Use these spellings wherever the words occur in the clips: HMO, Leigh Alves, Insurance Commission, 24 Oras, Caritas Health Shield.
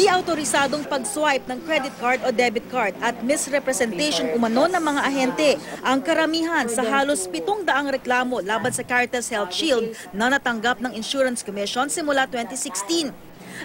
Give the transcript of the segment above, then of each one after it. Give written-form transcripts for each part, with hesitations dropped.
Di autorisadong pag-swipe ng credit card o debit card at misrepresentation umano ng mga ahente ang karamihan sa halos 700 reklamo laban sa Caritas Health Shield na natanggap ng Insurance Commission simula 2016.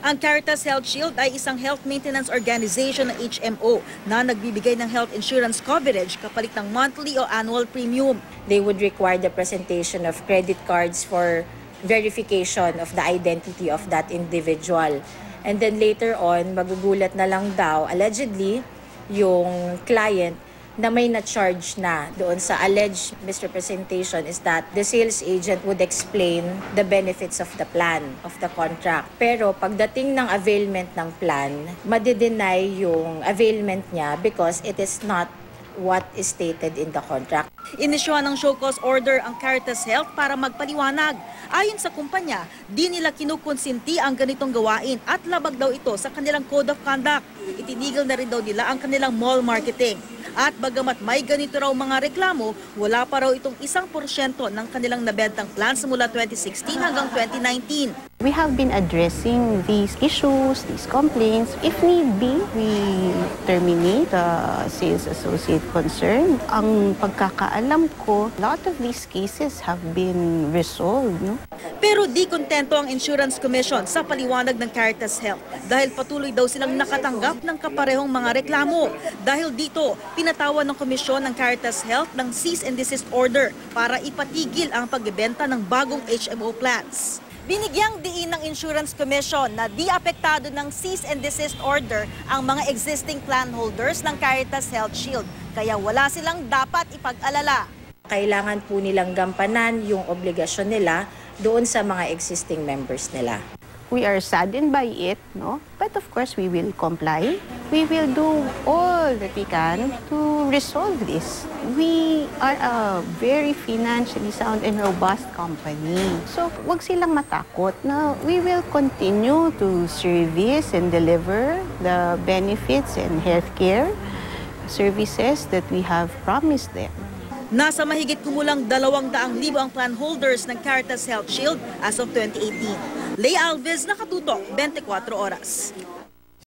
Ang Caritas Health Shield ay isang health maintenance organization ng HMO na nagbibigay ng health insurance coverage kapalit ng monthly o annual premium. They would require the presentation of credit cards for verification of the identity of that individual. And then later on, magugulat na lang daw, allegedly, yung client na may na-charge na doon sa alleged misrepresentation is that the sales agent would explain the benefits of the plan, of the contract. Pero pagdating ng availment ng plan, madi-deny yung availment niya because it is not what is stated in the contract. Inisyuhan ng show cause order ang Caritas Health para magpaliwanag. Ayon sa kumpanya, di nila kinukonsinti ang ganitong gawain at labag daw ito sa kanilang code of conduct. Itinigil na rin daw nila ang kanilang mall marketing. At bagamat may ganito raw mga reklamo, wala pa raw itong 1% ng kanilang nabentang plan simula 2016 hanggang 2019. We have been addressing these issues, these complaints. If need be, we terminate the sales associate concerned. Ang pagkakaalam ko, a lot of these cases have been resolved. No? Pero di kontento ang Insurance Commission sa paliwanag ng Caritas Health dahil patuloy daw silang nakatanggap ng kaparehong mga reklamo. Dahil dito, pinatawan ng komisyon ng Caritas Health ng cease and desist order para ipatigil ang pagbebenta ng bagong HMO plans. Binigyang diin ng Insurance Commission na di apektado ng cease and desist order ang mga existing plan holders ng Caritas Health Shield, kaya wala silang dapat ipag-alala. Kailangan po nilang gampanan yung obligasyon nila doon sa mga existing members nila. We are saddened by it, no? But of course, we will comply. We will do all that we can to resolve this. We are a very financially sound and robust company. So, wag silang matakot na we will continue to service and deliver the benefits and healthcare services that we have promised them. Nasa mahigit kumulang 200,000 ang plan holders ng Caritas Health Shield as of 2018. Leigh Alves, Nakatutok, 24 Oras.